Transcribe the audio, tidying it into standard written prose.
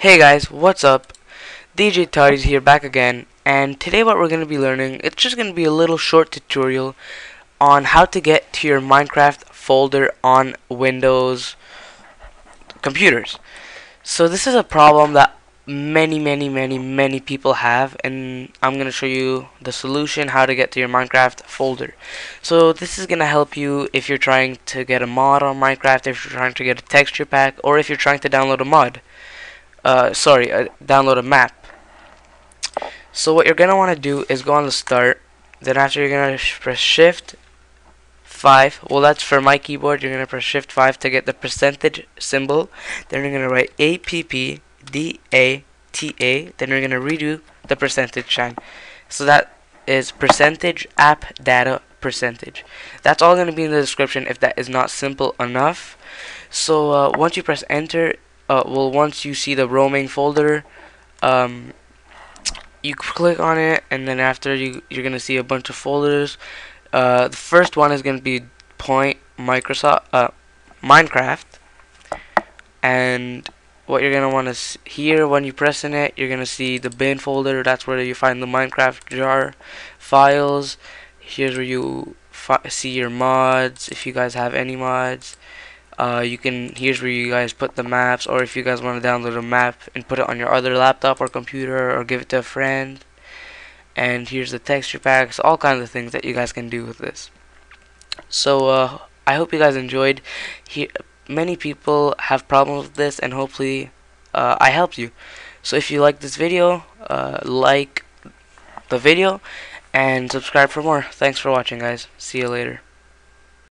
Hey guys, what's up? DJ Tardis here, back again, and today what we're going to be learning, it's just going to be a little short tutorial on how to get to your Minecraft folder on Windows computers. So this is a problem that many people have, and I'm going to show you the solution how to get to your Minecraft folder. So this is going to help you if you're trying to get a mod on Minecraft, if you're trying to get a texture pack, or if you're trying to download a mod. Download a map. So what you're going to want to do is go on the start, then after you're going to press shift 5, well that's for my keyboard, you're going to press shift 5 to get the percentage symbol, then you're going to write APPDATA, then you're going to redo the percentage sign. So that is percentage APPDATA percentage. That's all going to be in the description if that is not simple enough. So once you press enter, once you see the roaming folder, you click on it, and then after you're gonna see a bunch of folders. The first one is gonna be Minecraft, and what you're gonna want to here when you press in it, you're gonna see the bin folder. That's where you find the Minecraft jar files. Here's where you see your mods, if you guys have any mods. Here's where you guys put the maps, or if you guys want to download a map and put it on your other laptop or computer or give it to a friend. And here's the texture packs, all kinds of things that you guys can do with this. So I hope you guys enjoyed. Many people have problems with this, and hopefully I helped you. So if you like this video, like the video and subscribe for more. Thanks for watching, guys. See you later.